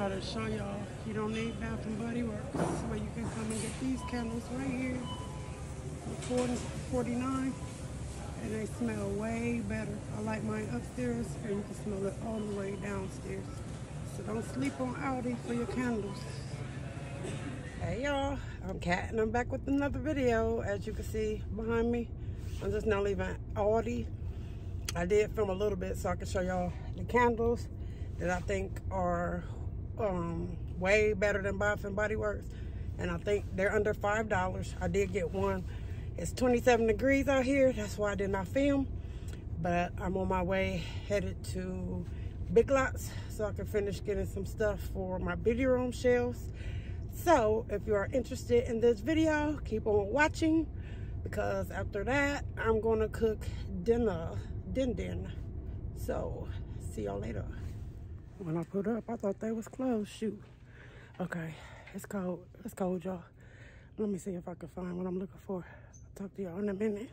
try to show y'all you don't need Bath & Body Works. So you can come and get these candles right here for $4.49, and they smell way better. I like mine upstairs, and you can smell it all the way downstairs. So don't sleep on Audi for your candles. Hey y'all, I'm Kat, and I'm back with another video. As you can see behind me, I'm just now leaving Audi. I did film a little bit so I can show y'all the candles that I think are way better than Bath & Body Works, and I think they're under $5. I did get one. It's 27 degrees out here, that's why I did not film, but I'm on my way headed to Big Lots so I can finish getting some stuff for my beauty room shelves. So if you are interested in this video, keep on watching, because after that I'm gonna cook dinner. So see y'all later. When I put up, I thought they was closed. Shoot. Okay, it's cold. It's cold, y'all. Let me see if I can find what I'm looking for. I'll talk to y'all in a minute.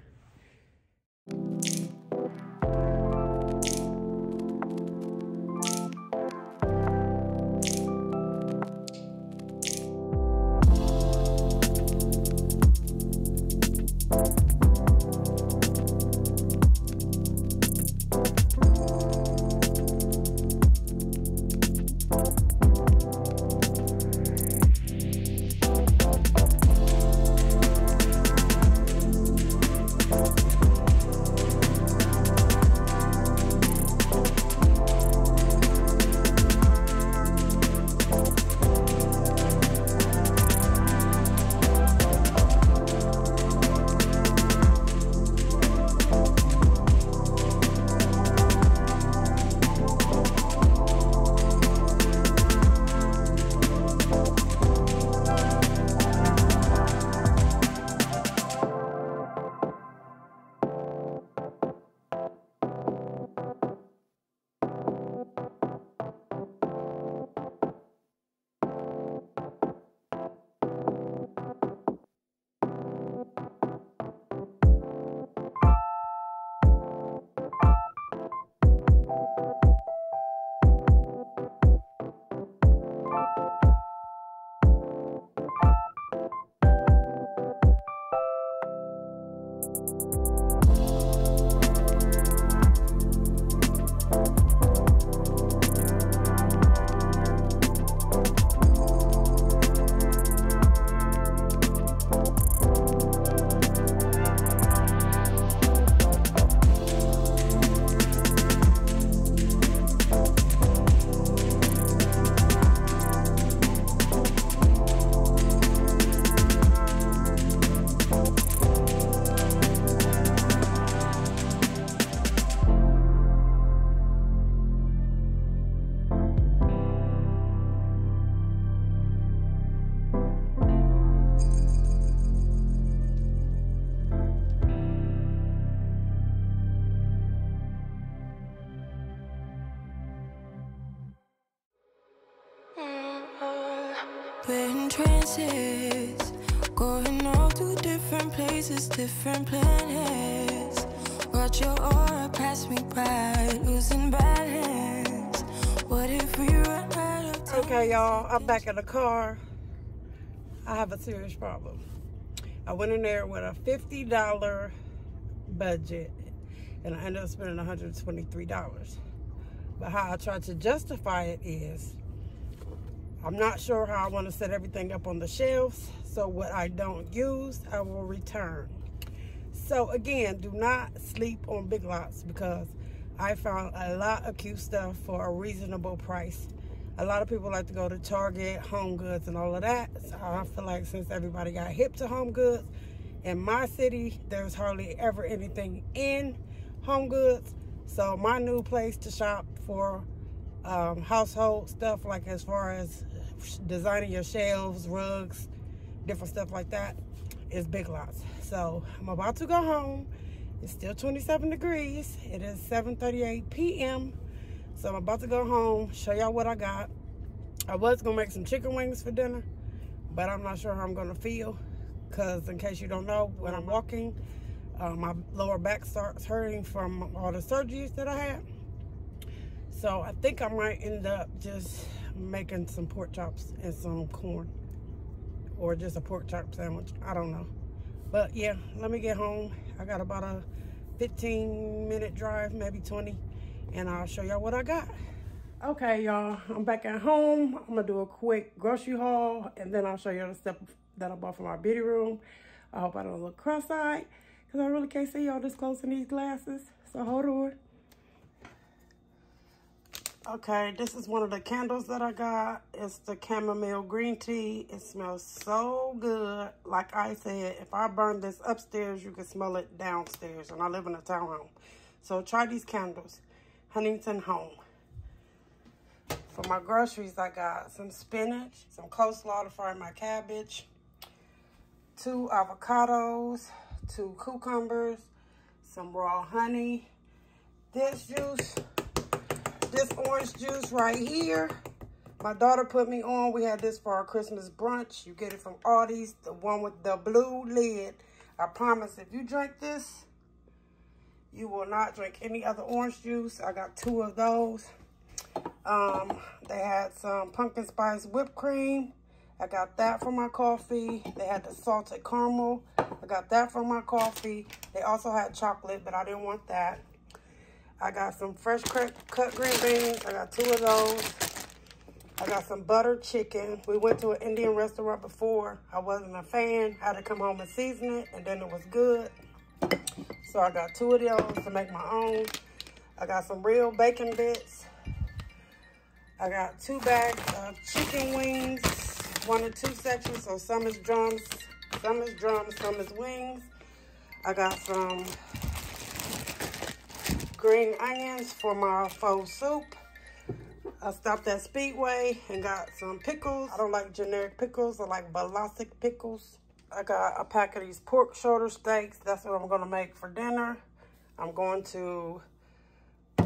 Trances, going all to different places, different planets. Watch your aura pass me by, losing balance. What if we run out of time? Okay, y'all, I'm back in the car. I have a serious problem. I went in there with a $50 budget, and I ended up spending $123. But how I tried to justify it is, I'm not sure how I want to set everything up on the shelves, so what I don't use, I will return. So again, do not sleep on Big Lots, because I found a lot of cute stuff for a reasonable price. A lot of people like to go to Target, HomeGoods, and all of that. So I feel like since everybody got hip to HomeGoods, in my city, there's hardly ever anything in HomeGoods. So my new place to shop for household stuff, like as far as designing your shelves, rugs, different stuff like that, is Big Lots. So I'm about to go home. It's still 27 degrees. It is 7:38 p.m. So I'm about to go home, show y'all what I got. I was gonna make some chicken wings for dinner, but I'm not sure how I'm gonna feel, because in case you don't know, when I'm walking, my lower back starts hurting from all the surgeries that I had. So I think I might end up just making some pork chops and some corn, or just a pork chop sandwich, I don't know. But yeah, let me get home. I got about a 15-minute drive, maybe 20, and I'll show y'all what I got. Okay, y'all, I'm back at home. I'm gonna do a quick grocery haul, and then I'll show y'all the stuff that I bought from our beauty room. I hope I don't look cross-eyed, because I really can't see y'all this close in these glasses, so hold on. Okay, this is one of the candles that I got. It's the chamomile green tea. It smells so good. Like I said, if I burn this upstairs, you can smell it downstairs, and I live in a townhome. So try these candles. Huntington Home. For my groceries, I got some spinach, some coleslaw to fry my cabbage, 2 avocados, 2 cucumbers, some raw honey, this juice, this orange juice right here. My daughter put me on. We had this for our Christmas brunch. You get it from Audi's, the one with the blue lid. I promise, if you drink this, you will not drink any other orange juice. I got 2 of those. They had some pumpkin spice whipped cream. I got that for my coffee. They had the salted caramel. I got that for my coffee. They also had chocolate, but I didn't want that. I got some fresh cut green beans. I got 2 of those. I got some buttered chicken. We went to an Indian restaurant before. I wasn't a fan. I had to come home and season it, and then it was good. So I got 2 of those to make my own. I got some real bacon bits. I got 2 bags of chicken wings, 1 and 2 sections. So some is drums, some is drums, some is wings. I got some green onions for my faux soup. I stopped at Speedway and got some pickles. I don't like generic pickles. I like Vlasic pickles. I got a pack of these pork shoulder steaks. That's what I'm gonna make for dinner. I'm going to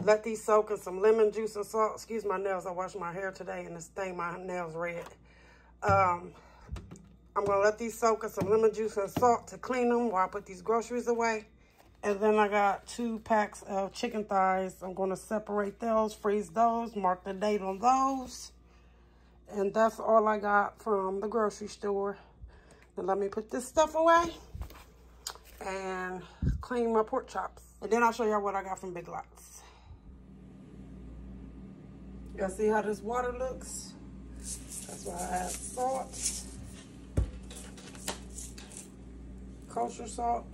let these soak in some lemon juice and salt. Excuse my nails, I washed my hair today and it stained my nails red. I'm gonna let these soak in some lemon juice and salt to clean them while I put these groceries away. And then I got 2 packs of chicken thighs. I'm going to separate those, freeze those, mark the date on those. And that's all I got from the grocery store. Then let me put this stuff away and clean my pork chops. And then I'll show y'all what I got from Big Lots. Y'all see how this water looks? That's why I add salt. Kosher salt.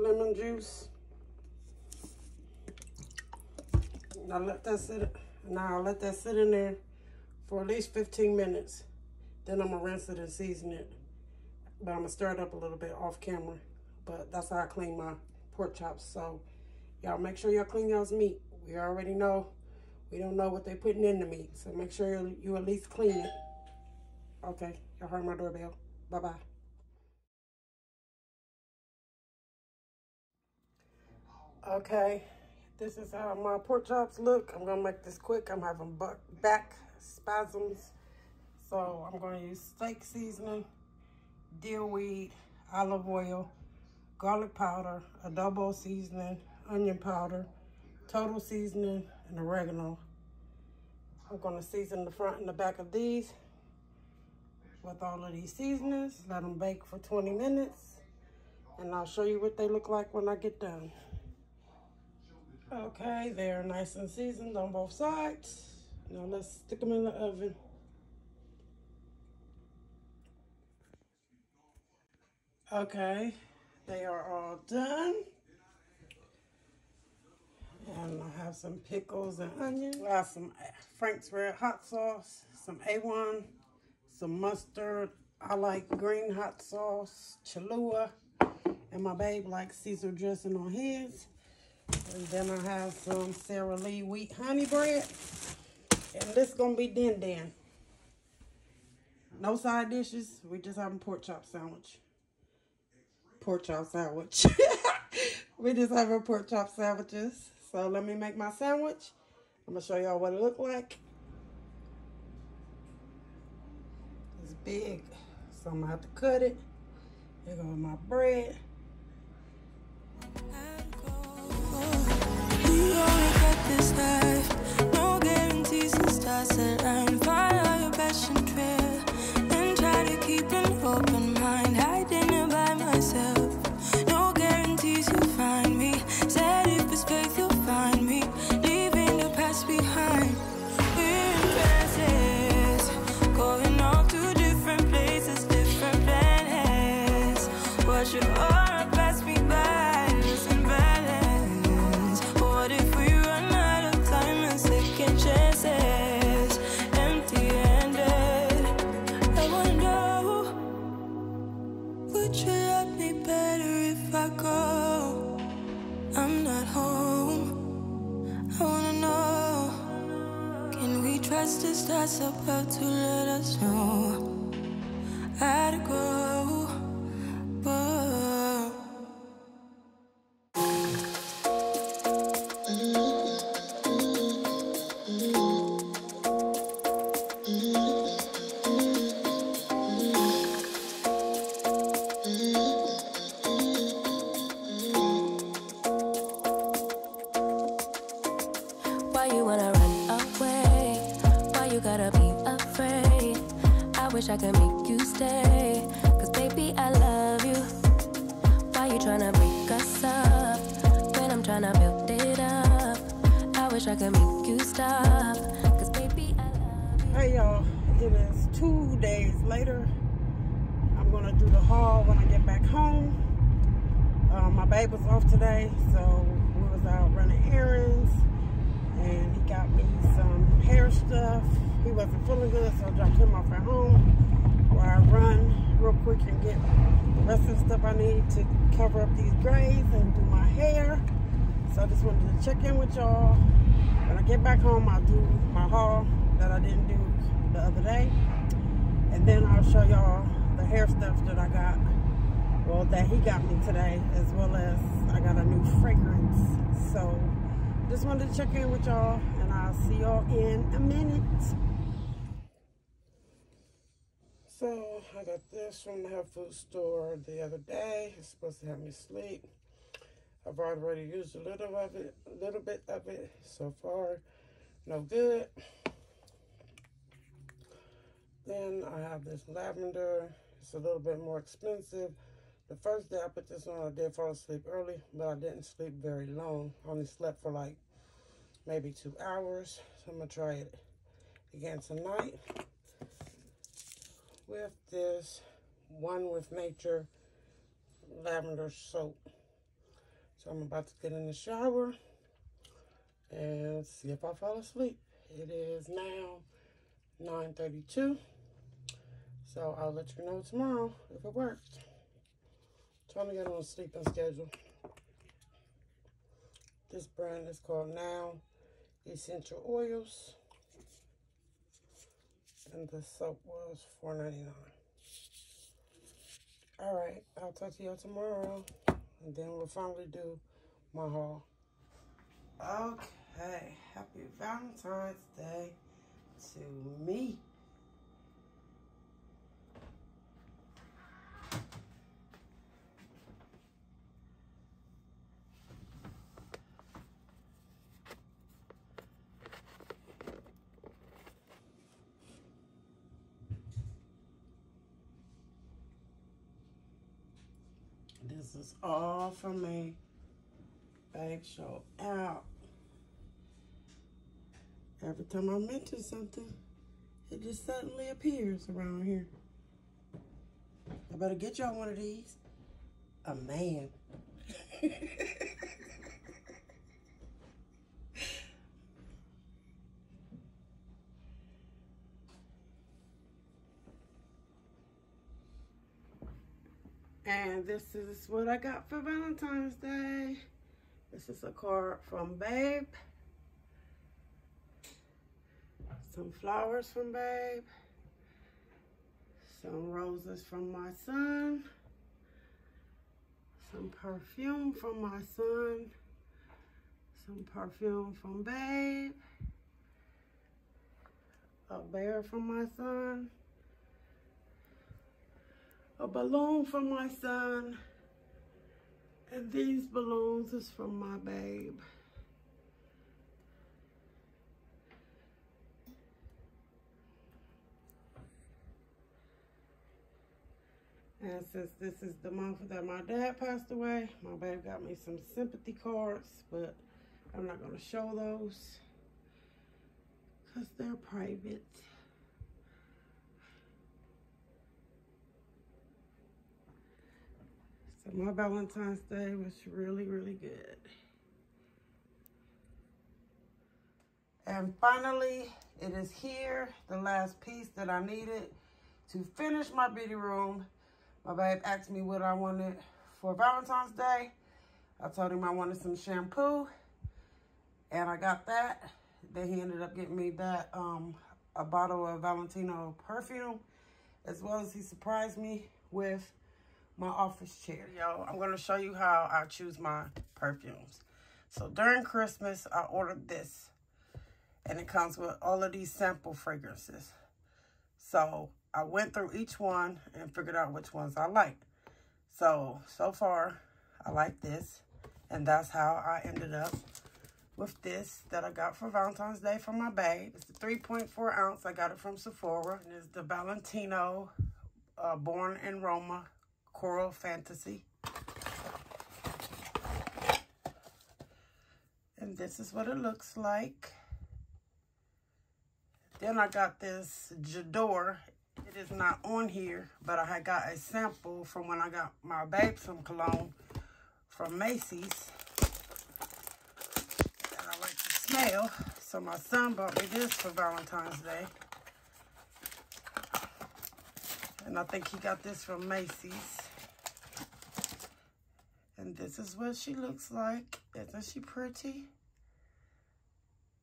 Lemon juice. Now let that sit. Now let that sit in there for at least 15 minutes. Then I'm gonna rinse it and season it. But I'm gonna stir it up a little bit off camera. But that's how I clean my pork chops. So y'all make sure y'all clean y'all's meat. We already know. We don't know what they're putting in the meat. So make sure you at least clean it. Okay, y'all heard my doorbell. Bye-bye. Okay, this is how my pork chops look. I'm gonna make this quick. I'm having back spasms. So I'm gonna use steak seasoning, dill weed, olive oil, garlic powder, adobo seasoning, onion powder, total seasoning, and oregano. I'm gonna season the front and the back of these with all of these seasonings. Let them bake for 20 minutes. And I'll show you what they look like when I get done. Okay, they're nice and seasoned on both sides. Now let's stick them in the oven. Okay, they are all done. And I have some pickles and onions. I have some Frank's Red Hot Sauce, some A1, some mustard. I like green hot sauce, Cholula. And my babe likes Caesar dressing on his. And then I have some Sarah Lee wheat honey bread. And this is going to be din-din. No side dishes. We just having pork chop sandwich. Pork chop sandwich. We just having pork chop sandwiches. So let me make my sandwich. I'm going to show y'all what it looked like. big, so I'm gonna have to cut it. Here goes my bread. About to let us know how to go. Check in with y'all. When I get back home, I'll do my haul that I didn't do the other day. And then I'll show y'all the hair stuff that I got. Well, that he got me today, as well as I got a new fragrance. So, just wanted to check in with y'all, and I'll see y'all in a minute. So, I got this from the health food store the other day. It's supposed to help me sleep. I've already used a little bit of it so far. No good. Then I have this lavender. It's a little bit more expensive. The first day I put this on, I did fall asleep early, but I didn't sleep very long. I only slept for like maybe 2 hours. So I'm gonna try it again tonight with this One with Nature lavender soap. So I'm about to get in the shower and see if I fall asleep. It is now 9:32. So I'll let you know tomorrow if it works. Trying to get on a sleeping schedule. This brand is called Now Essential Oils. And the soap was $4.99. Alright, I'll talk to y'all tomorrow. And then we'll finally do my haul. Okay, happy Valentine's Day to me. This is all for me. Babe, show out. Every time I mention something, it just suddenly appears around here. I better get y'all one of these. A man. And this is what I got for Valentine's Day. This is a card from Babe. Some flowers from Babe. Some roses from my son. Some perfume from my son. Some perfume from Babe. A bear from my son. a balloon for my son, and these balloons is from my babe. And since this is the month that my dad passed away, my babe got me some sympathy cards, but I'm not going to show those because they're private. So my Valentine's Day was really, really good. And finally, it is here, the last piece that I needed to finish my beauty room. My babe asked me what I wanted for Valentine's Day. I told him I wanted some shampoo, and I got that. Then he ended up getting me that, a bottle of Valentino perfume, as well as he surprised me with my office chair. Yo, I'm going to show you how I choose my perfumes. So during Christmas, I ordered this, and it comes with all of these sample fragrances. So I went through each one and figured out which ones I liked. So far, I like this. And that's how I ended up with this that I got for Valentine's Day from my babe. It's a 3.4 ounce. I got it from Sephora. And it's the Valentino Born in Roma Coral Fantasy. And this is what it looks like. Then I got this J'adore. It is not on here, but I had got a sample from when I got my babe some cologne from Macy's that I like to smell. So my son bought me this for Valentine's Day. And I think he got this from Macy's. And this is what she looks like. Isn't she pretty?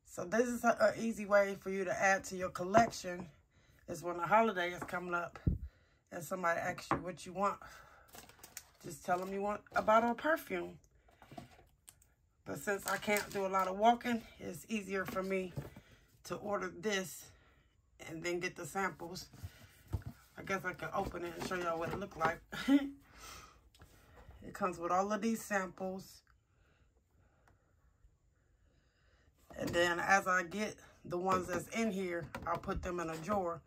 So this is an easy way for you to add to your collection. Is when the holiday is coming up and somebody asks you what you want, just tell them you want a bottle of perfume. But since I can't do a lot of walking, it's easier for me to order this and then get the samples. I guess I can open it and show y'all what it looked like. It comes with all of these samples. And then as I get the ones that's in here, I'll put them in a drawer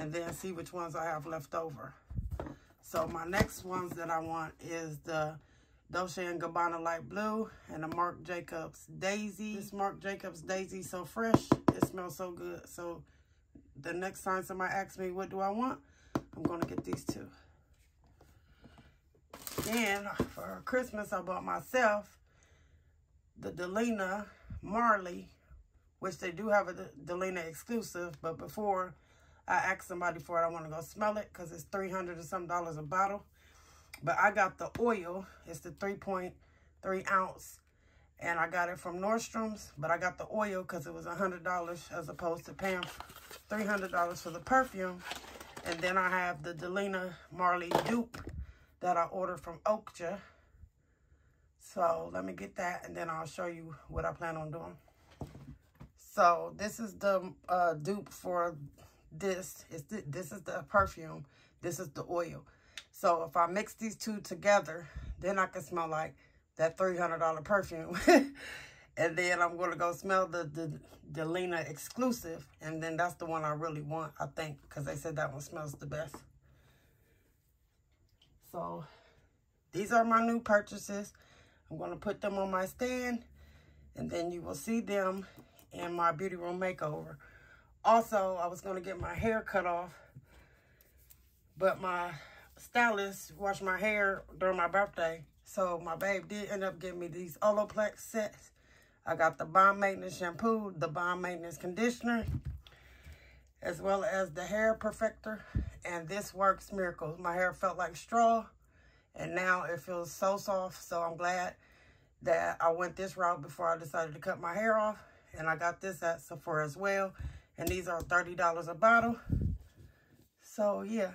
and then see which ones I have left over. So my next ones that I want is the Dolce & Gabbana Light Blue and the Marc Jacobs Daisy. This Marc Jacobs Daisy so fresh. It smells so good. So the next time somebody asks me what do I want, I'm going to get these two. Then for Christmas, I bought myself the Delina Marley, which they do have a Delina exclusive, but before I asked somebody for it, I want to go smell it because it's $300 and some a bottle. But I got the oil. It's the 3.3 ounce, and I got it from Nordstrom's, but I got the oil because it was $100 as opposed to paying $300 for the perfume. And then I have the Delina Marley dupe that I ordered from Oakja. So let me get that, and then I'll show you what I plan on doing. So this is the dupe for this. This is the perfume. This is the oil. So if I mix these two together, then I can smell like that $300 perfume. And then I'm going to go smell the Delina exclusive. And then that's the one I really want, I think, because they said that one smells the best. So these are my new purchases. I'm going to put them on my stand, and then you will see them in my beauty room makeover. Also, I was going to get my hair cut off, but my stylist washed my hair during my birthday. So my babe did end up getting me these Olaplex sets. I got the Balm Maintenance Shampoo, the Balm Maintenance Conditioner, as well as the Hair Perfector. And this works miracles. My hair felt like straw, and now it feels so soft. So I'm glad that I went this route before I decided to cut my hair off. And I got this at Sephora as well. And these are $30 a bottle. So, yeah.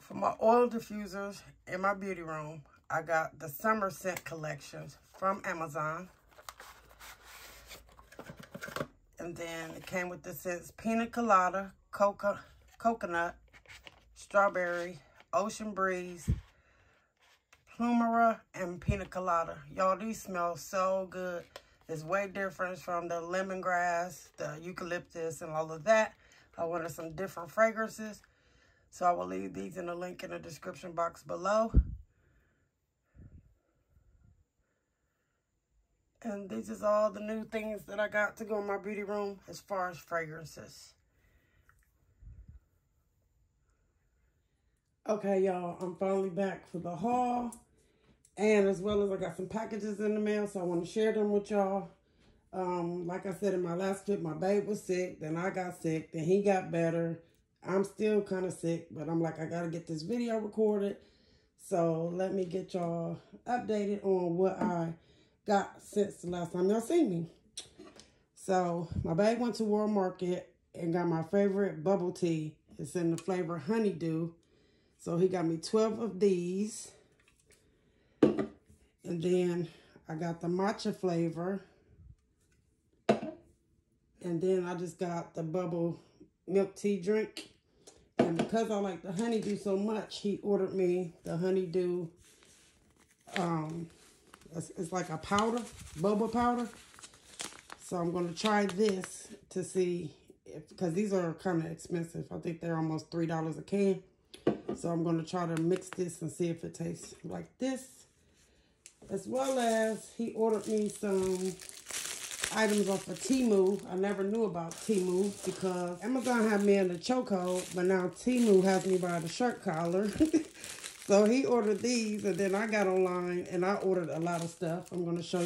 For my oil diffusers in my beauty room, I got the Summer Scent Collections from Amazon. And then it came with the scents Pina Colada, Coconut, Strawberry, Ocean Breeze, Plumera, and Pina Colada. Y'all, these smell so good. It's way different from the lemongrass, the eucalyptus, and all of that. I wanted some different fragrances. So I will leave these in the link in the description box below. And these is all the new things that I got to go in my beauty room as far as fragrances. Okay, y'all, I'm finally back for the haul. And as well as I got some packages in the mail, so I want to share them with y'all. Like I said in my last clip, my babe was sick, then I got sick, then he got better. I'm still kind of sick, but I'm like, I got to get this video recorded. So let me get y'all updated on what I got since the last time y'all seen me. So my babe went to World Market and got my favorite bubble tea. It's in the flavor Honeydew. So he got me 12 of these. And then I got the matcha flavor. And then I just got the bubble milk tea drink. And because I like the Honeydew so much, he ordered me the Honeydew. It's like a powder, boba powder. So I'm going to try this to see if, because these are kind of expensive. I think they're almost $3 a can. So I'm going to try to mix this and see if it tastes like this. As well as he ordered me some items off of Temu. I never knew about Temu because Amazon had me in the chokehold, but now Temu has me by the shirt collar. So he ordered these, and then I got online and I ordered a lot of stuff. I'm going to show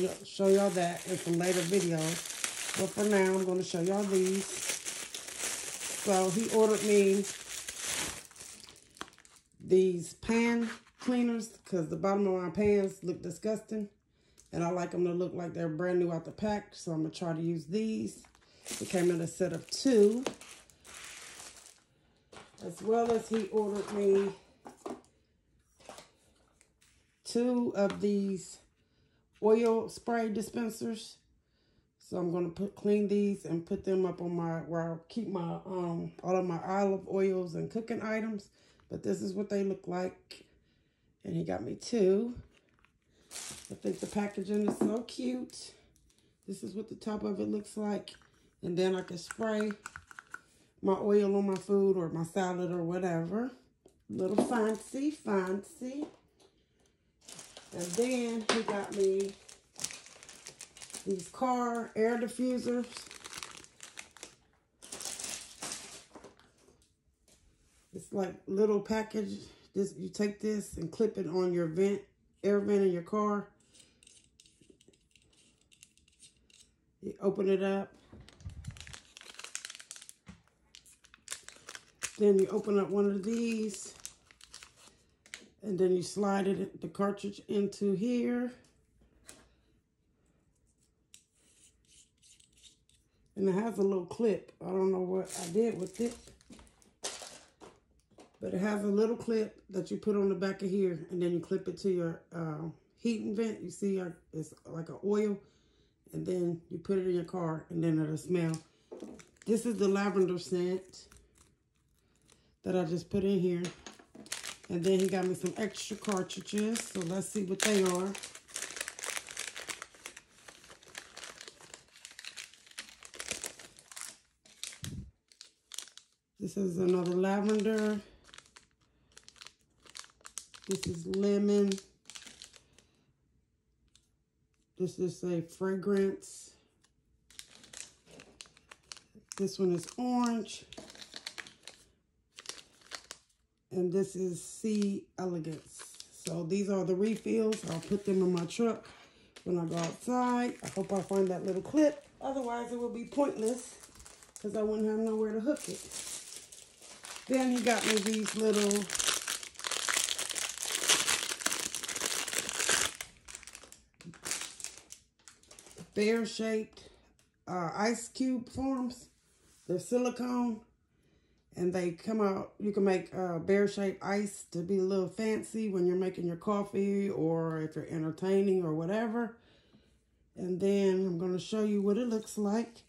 y'all that in some later videos, but for now I'm going to show y'all these. So he ordered me these pan cleaners because the bottom of my pans look disgusting. And I like them to look like they're brand new out the pack. So I'm going to try to use these. It came in a set of 2. As well as he ordered me 2 of these oil spray dispensers. So I'm going to clean these and put them up on my, where I keep my, all of my olive oils and cooking items. But this is what they look like. And he got me 2. I think the packaging is so cute. This is what the top of it looks like. And then I can spray my oil on my food or my salad or whatever. Little fancy, fancy. And then he got me these car air diffusers. It's like little package. This, you take this and clip it on your vent, air vent in your car. You open it up. Then you open up one of these. And then you slide it, the cartridge into here. And it has a little clip. I don't know what I did with it. But it has a little clip that you put on the back of here, and then you clip it to your heating vent. You see, it's like an oil, and then you put it in your car, and then it'll smell. This is the lavender scent that I just put in here. And then he got me some extra cartridges, so let's see what they are. This is another lavender. This is lemon. This is a fragrance. This one is orange. And this is C. elegance. So these are the refills. I'll put them in my truck when I go outside. I hope I find that little clip. Otherwise, it will be pointless because I wouldn't have nowhere to hook it. Then he got me these little bear-shaped ice cube forms. They're silicone, and they come out. You can make bear-shaped ice to be a little fancy when you're making your coffee or if you're entertaining or whatever. And then I'm going to show you what it looks like.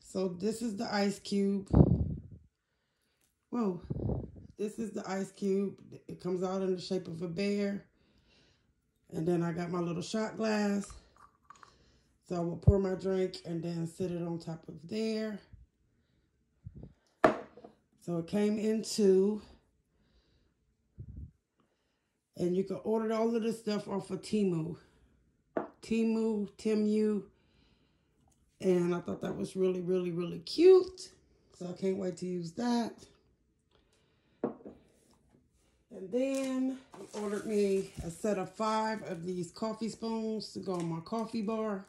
So this is the ice cube. Whoa, this is the ice cube. It comes out in the shape of a bear. And then I got my little shot glass. So I will pour my drink and then sit it on top of there. So it came in two. And you can order all of this stuff off of Temu. Temu. And I thought that was really, really, really cute. So I can't wait to use that. And then I ordered me a set of 5 of these coffee spoons to go on my coffee bar.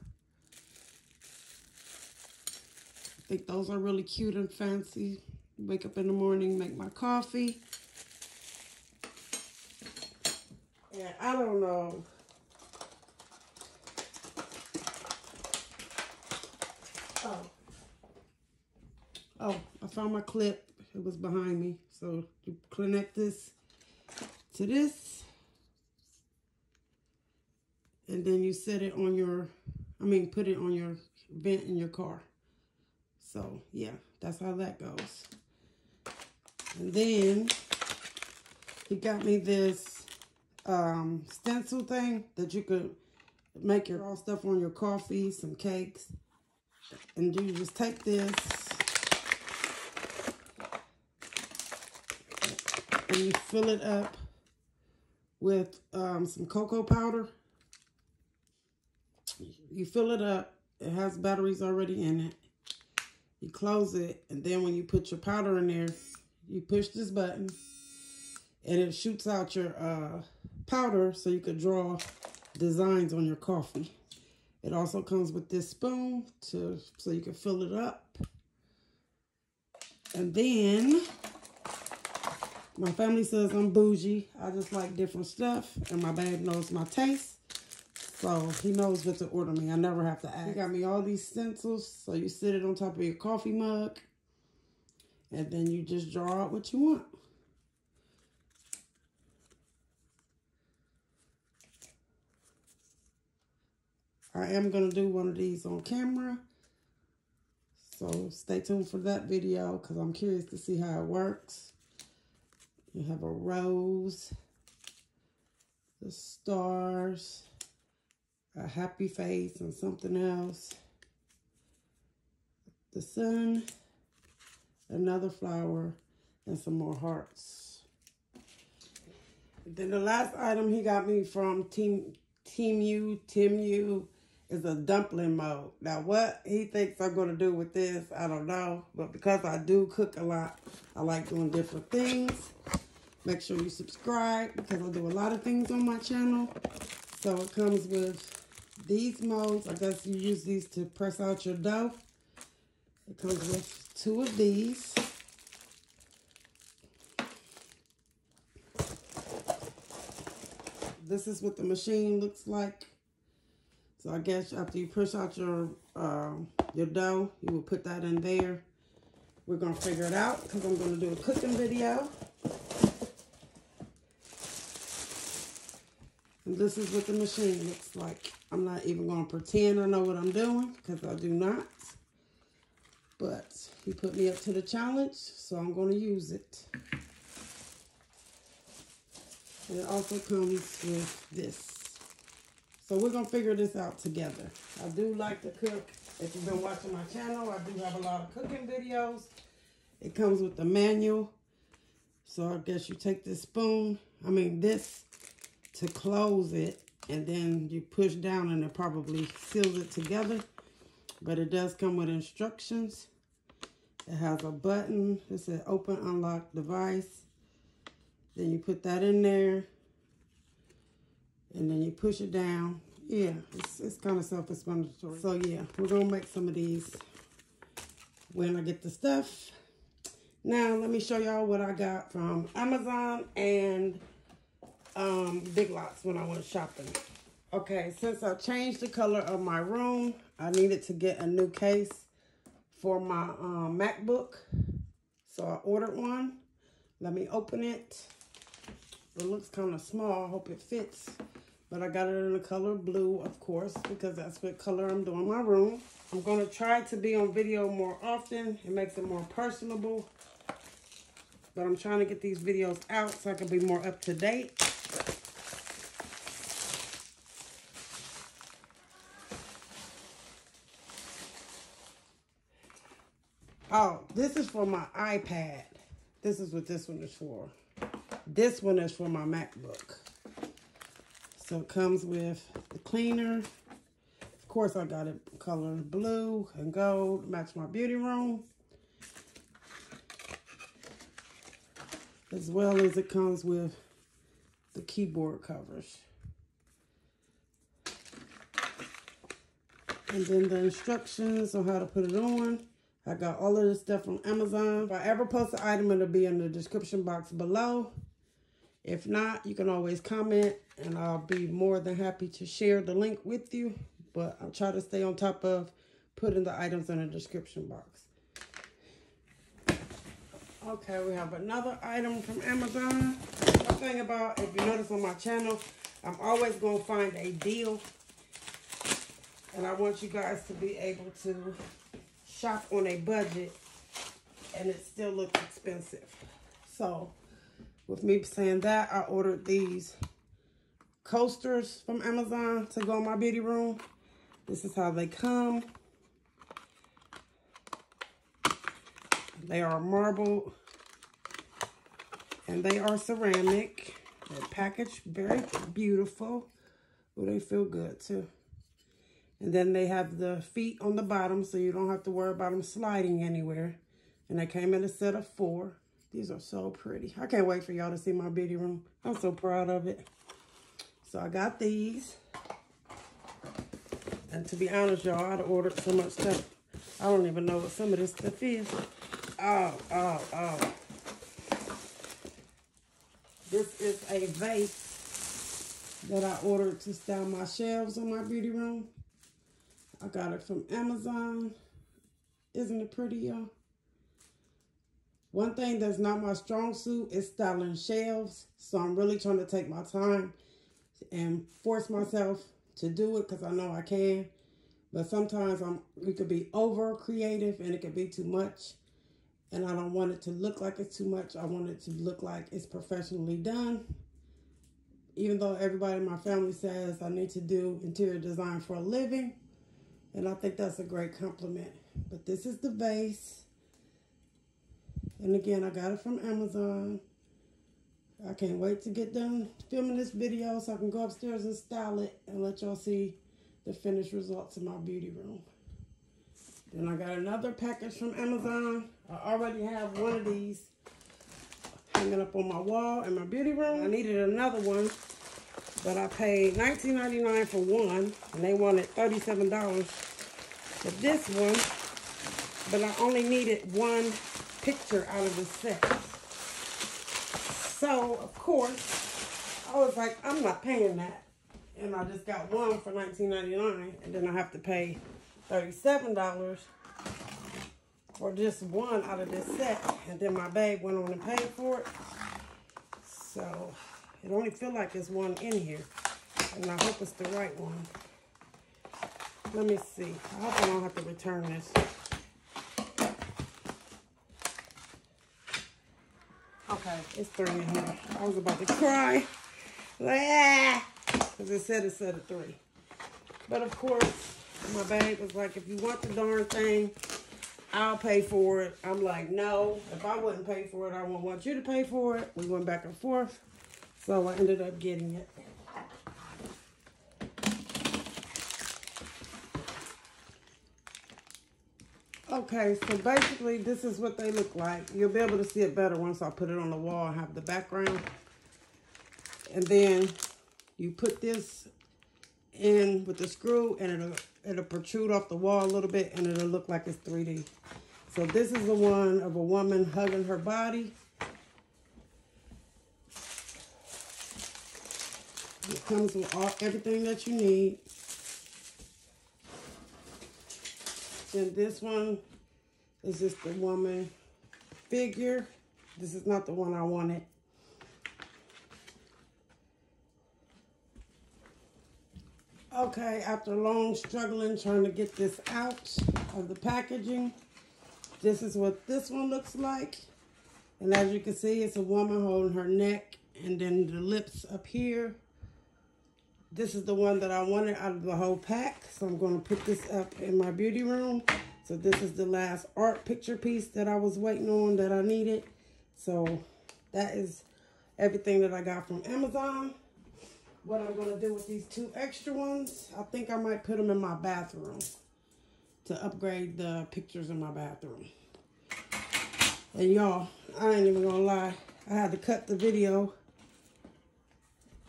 I think those are really cute and fancy. Wake up in the morning, make my coffee. And I don't know. Oh, I found my clip. It was behind me. So you connect this to this. And then you set it on your, put it on your vent in your car. So yeah, that's how that goes. And then he got me this stencil thing that you could make your all stuff on your coffee, some cakes. And you just take this and you fill it up with some cocoa powder. You fill it up. It has batteries already in it. You close it. And then when you put your powder in there, you push this button. And it shoots out your powder so you could draw designs on your coffee. It also comes with this spoon so you can fill it up. And then my family says I'm bougie. I just like different stuff. And my babe knows my taste. So he knows what to order me. I never have to ask. He got me all these stencils. So you sit it on top of your coffee mug. And then you just draw out what you want. I am going to do one of these on camera, so stay tuned for that video because I'm curious to see how it works. You have a rose, the stars, a happy face, and something else. The sun, another flower, and some more hearts. Then the last item he got me from Temu. It's a dumpling mold. Now, what he thinks I'm going to do with this, I don't know. But because I do cook a lot, I like doing different things. Make sure you subscribe because I do a lot of things on my channel. So it comes with these molds. I guess you use these to press out your dough. It comes with 2 of these. This is what the machine looks like. So I guess after you push out your dough, you will put that in there. We're going to figure it out because I'm going to do a cooking video. And this is what the machine looks like. I'm not even going to pretend I know what I'm doing because I do not. But he put me up to the challenge, so I'm going to use it. And it also comes with this. So we're going to figure this out together. I do like to cook. If you've been watching my channel, I do have a lot of cooking videos. It comes with the manual. So I guess you take this spoon, this, to close it. And then you push down and it probably seals it together. But it does come with instructions. It has a button. It says open, unlock device. Then you put that in there, and then you push it down. Yeah, it's kind of self-explanatory. So yeah, we're going to make some of these when I get the stuff. Now, let me show y'all what I got from Amazon and Big Lots when I went shopping. Okay, since I changed the color of my room, I needed to get a new case for my MacBook. So I ordered one. Let me open it. It looks kind of small. I hope it fits. But I got it in the color blue, of course, because that's what color I'm doing my room. I'm going to try to be on video more often. It makes it more personable. but I'm trying to get these videos out so I can be more up to date. Oh, this is for my iPad. This is what this one is for. This one is for my MacBook. So it comes with the cleaner. Of course, I got it colored blue and gold to match my beauty room. As well as it comes with the keyboard covers. And then the instructions on how to put it on. I got all of this stuff from Amazon. If I ever post an item, it'll be in the description box below. If not, you can always comment, and I'll be more than happy to share the link with you. But I'll try to stay on top of putting the items in the description box. Okay, we have another item from Amazon. One thing about, if you notice on my channel, I'm always going to find a deal. And I want you guys to be able to shop on a budget and it still looks expensive. So with me saying that, I ordered these coasters from Amazon to go in my beauty room. This is how they come. They are marble and they are ceramic. They're packaged very beautiful. Oh, they feel good too. And then they have the feet on the bottom, so you don't have to worry about them sliding anywhere. And they came in a set of 4. These are so pretty. I can't wait for y'all to see my beauty room. I'm so proud of it. So I got these. And to be honest, y'all, I'd ordered so much stuff. I don't even know what some of this stuff is. Oh. This is a vase that I ordered to style my shelves in my beauty room. I got it from Amazon. Isn't it pretty, y'all? One thing that's not my strong suit is styling shelves. So I'm really trying to take my time and force myself to do it because I know I can. But sometimes it could be over creative and it could be too much. And I don't want it to look like it's too much. I want it to look like it's professionally done. Even though everybody in my family says I need to do interior design for a living. And I think that's a great compliment. But this is the vase. And again, I got it from Amazon. I can't wait to get done filming this video so I can go upstairs and style it and let y'all see the finished results in my beauty room. Then I got another package from Amazon. I already have one of these hanging up on my wall in my beauty room. I needed another one. But I paid $19.99 for one, and they wanted $37 for this one. But I only needed one picture out of the set. So, of course, I was like, I'm not paying that. And I just got one for $19.99, and then I have to pay $37 for just one out of this set. And then my babe went on and paid for it. So it only feels like there's one in here. And I hope it's the right one. Let me see. I hope I don't have to return this. Okay, it's 3 in here. I was about to cry. Like, ah! Because it said a 3. But of course, my babe was like, if you want the darn thing, I'll pay for it. I'm like, no. If I wouldn't pay for it, I wouldn't want you to pay for it. We went back and forth. So I ended up getting it. Okay, so basically this is what they look like. You'll be able to see it better once I put it on the wall and have the background. And then you put this in with the screw and it'll protrude off the wall a little bit and it'll look like it's 3D. So this is the one of a woman hugging her body. It comes with everything that you need. Then this one is just the woman figure. This is not the one I wanted. Okay, after long struggling trying to get this out of the packaging, this is what this one looks like. And as you can see, it's a woman holding her neck and then the lips up here. This is the one that I wanted out of the whole pack. So I'm going to put this up in my beauty room. So this is the last art picture piece that I was waiting on that I needed. So that is everything that I got from Amazon. What I'm going to do with these two extra ones, I think I might put them in my bathroom to upgrade the pictures in my bathroom. And y'all, I ain't even going to lie. I had to cut the video.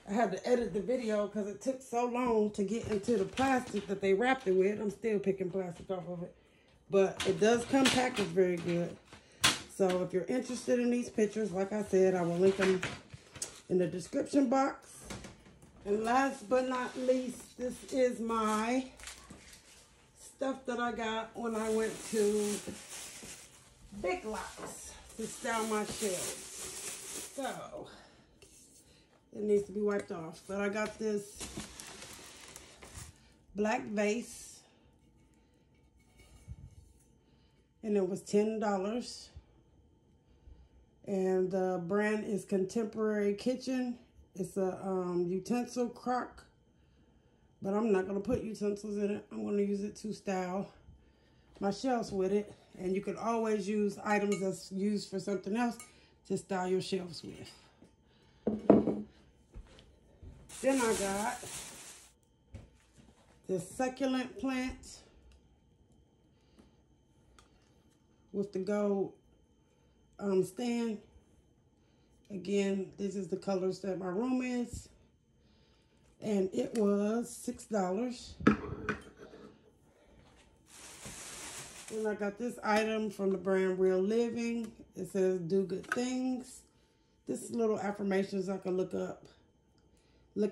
I had to edit the video because it took so long to get into the plastic that they wrapped it with. I'm still picking plastic off of it. But it does come packaged very good. So if you're interested in these pictures, like I said, I will link them in the description box. And last but not least, this is my stuff that I got when I went to Big Lots to style my shelves. So it needs to be wiped off. But I got this black vase. And it was $10. And the brand is Contemporary Kitchen. It's a utensil crock. But I'm not going to put utensils in it. I'm going to use it to style my shelves with it. And you can always use items that's used for something else to style your shelves with. Then I got this succulent plant with the gold stand. Again, this is the colors that my room is. And it was $6. Then I got this item from the brand Real Living. It says, do good things. This is little affirmations I can look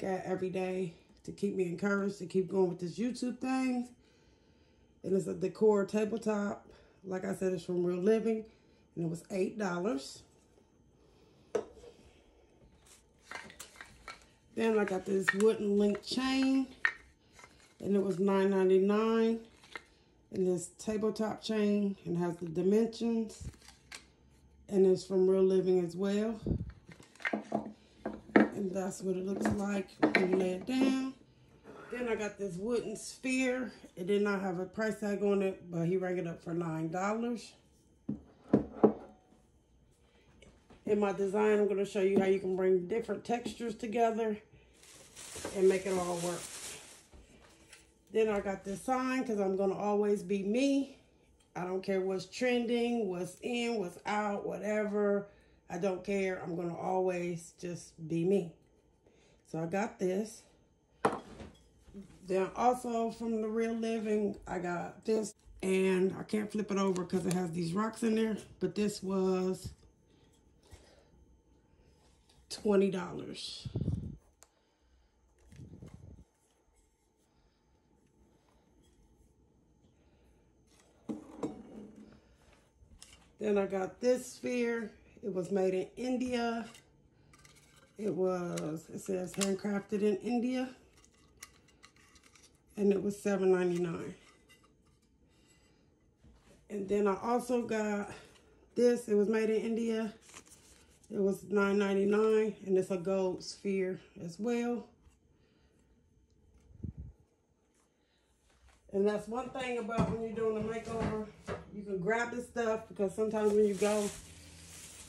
at every day to keep me encouraged to keep going with this YouTube thing. And it's a decor tabletop. Like I said, it's from Real Living. And it was $8. Then I got this wooden link chain. And it was $9.99. And this tabletop chain. And it has the dimensions. And it's from Real Living as well. And that's what it looks like when you lay it down. Then I got this wooden sphere. It did not have a price tag on it, but he rang it up for $9. In my design, I'm going to show you how you can bring different textures together and make it all work. Then I got this sign because I'm going to always be me. I don't care what's trending, what's in, what's out, whatever. I don't care. I'm going to always just be me. So I got this. Then also from the Real Living, I got this. And I can't flip it over because it has these rocks in there. But this was $20. Then I got this sphere. It was made in India. It says handcrafted in India. And it was $7.99. And then I also got this. It was made in India. It was $9.99. And it's a gold sphere as well. And that's one thing about when you're doing a makeover. You can grab this stuff because sometimes when you go,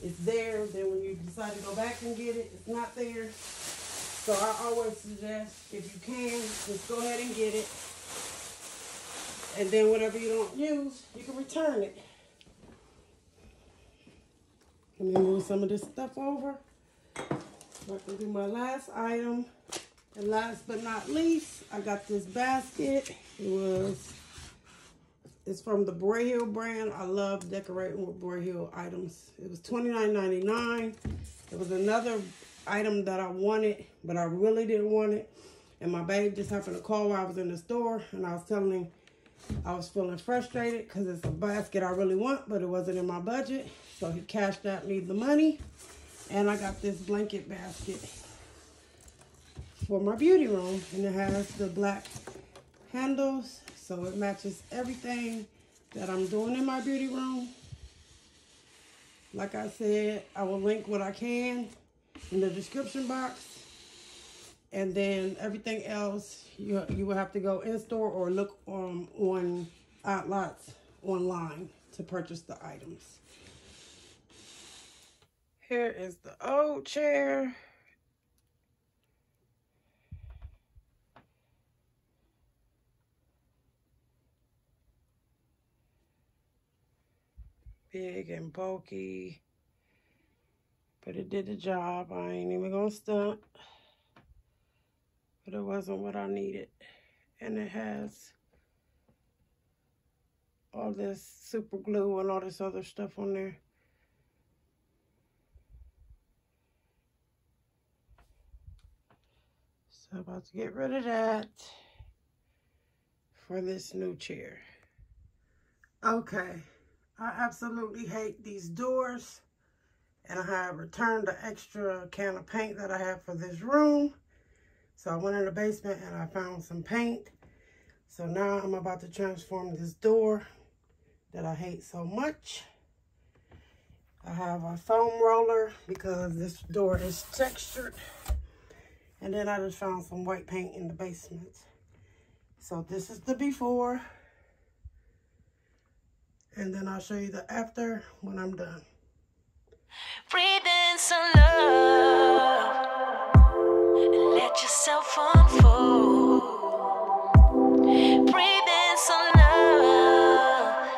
it's there. Then when you decide to go back and get it, it's not there. So I always suggest, if you can, just go ahead and get it. And then whatever you don't use, you can return it. Let me move some of this stuff over. So I can do my last item. And last but not least, I got this basket. It's from the Boy Hill brand. I love decorating with Boy Hill items. It was $29.99. It was another item that I wanted, but I really didn't want it. And my babe just happened to call while I was in the store, and I was telling him I was feeling frustrated because it's a basket I really want, but it wasn't in my budget. So he cashed out me the money, and I got this blanket basket for my beauty room, and it has the black handles. So it matches everything that I'm doing in my beauty room. Like I said, I will link what I can in the description box. And then everything else, you will have to go in-store or look on Outlots online to purchase the items. Here is the old chair. Big and bulky, but it did the job. I ain't even gonna stunt, but it wasn't what I needed. And it has all this super glue and all this other stuff on there. So I'm about to get rid of that for this new chair. Okay. I absolutely hate these doors, and I have returned the extra can of paint that I have for this room. So I went in the basement and I found some paint. So now I'm about to transform this door that I hate so much. I have a foam roller because this door is textured. And then I just found some white paint in the basement. So this is the before. And then I'll show you the after when I'm done. Breathe in some love and let yourself unfold. Breathe in some love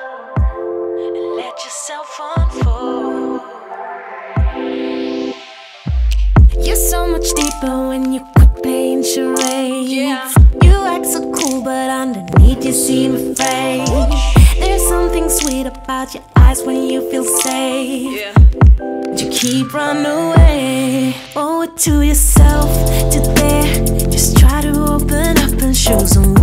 and let yourself unfold. You're so much deeper when you quit playing charades. Yeah. You act so cool, but underneath you seem afraid. There's something sweet about your eyes when you feel safe. Yeah. You keep running away, forward to yourself, to there. Just try to open up and show some.